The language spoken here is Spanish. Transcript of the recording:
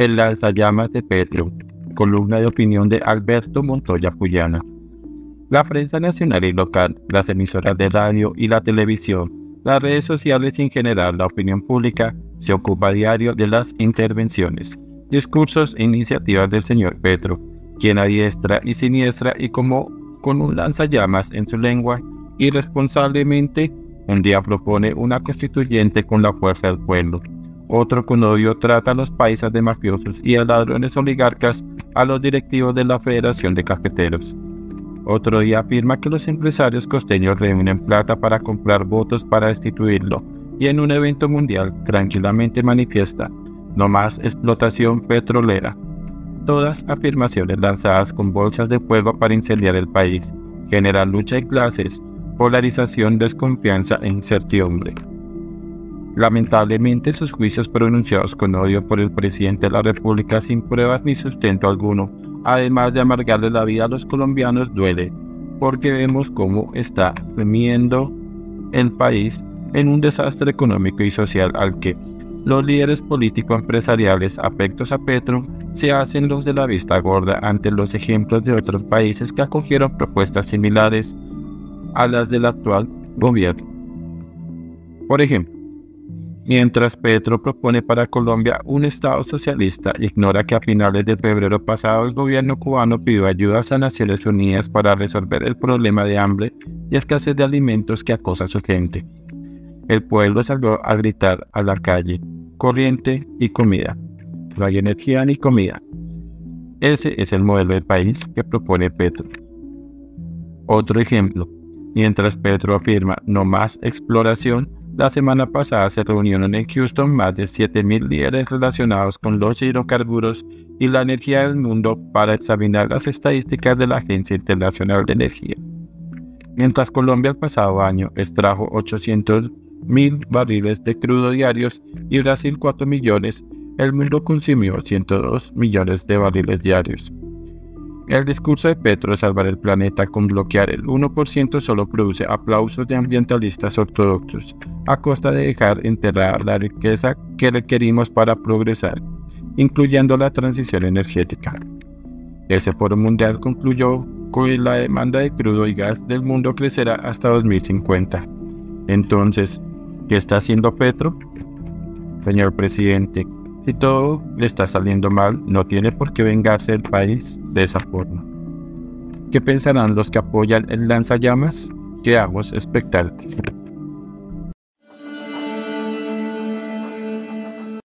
El lanzallamas de Petro, columna de opinión de Alberto Montoya Puyana. La prensa nacional y local, las emisoras de radio y la televisión, las redes sociales y en general la opinión pública se ocupa a diario de las intervenciones, discursos e iniciativas del señor Petro, quien a diestra y siniestra y como con un lanzallamas en su lengua, irresponsablemente, un día propone una constituyente con la fuerza del pueblo, otro con odio trata a los paisas de mafiosos y a ladrones oligarcas, a los directivos de la Federación de Cafeteros. Otro día afirma que los empresarios costeños reúnen plata para comprar votos para destituirlo, y en un evento mundial tranquilamente manifiesta, no más explotación petrolera. Todas afirmaciones lanzadas con bolsas de fuego para incendiar el país, generar lucha de clases, polarización, desconfianza e incertidumbre. Lamentablemente sus juicios pronunciados con odio por el presidente de la República sin pruebas ni sustento alguno, además de amargarle la vida a los colombianos, duele, porque vemos cómo está remiendo el país en un desastre económico y social al que los líderes político-empresariales afectos a Petro se hacen los de la vista gorda ante los ejemplos de otros países que acogieron propuestas similares a las del actual gobierno. Por ejemplo, mientras Petro propone para Colombia un Estado socialista, ignora que a finales de febrero pasado el gobierno cubano pidió ayudas a Naciones Unidas para resolver el problema de hambre y escasez de alimentos que acosa a su gente. El pueblo salió a gritar a la calle, corriente y comida. No hay energía ni comida. Ese es el modelo de país que propone Petro. Otro ejemplo, mientras Petro afirma no más exploración, la semana pasada se reunieron en Houston más de 7.000 líderes relacionados con los hidrocarburos y la energía del mundo para examinar las estadísticas de la Agencia Internacional de Energía. Mientras Colombia el pasado año extrajo 800.000 barriles de crudo diarios y Brasil 4 millones, el mundo consumió 102 millones de barriles diarios. El discurso de Petro de salvar el planeta con bloquear el 1% solo produce aplausos de ambientalistas ortodoxos, a costa de dejar enterrada la riqueza que requerimos para progresar, incluyendo la transición energética. Ese foro mundial concluyó que la demanda de crudo y gas del mundo crecerá hasta 2050. Entonces, ¿qué está haciendo Petro? Señor presidente, si todo le está saliendo mal, no tiene por qué vengarse el país de esa forma. ¿Qué pensarán los que apoyan el lanzallamas? Quedamos expectantes.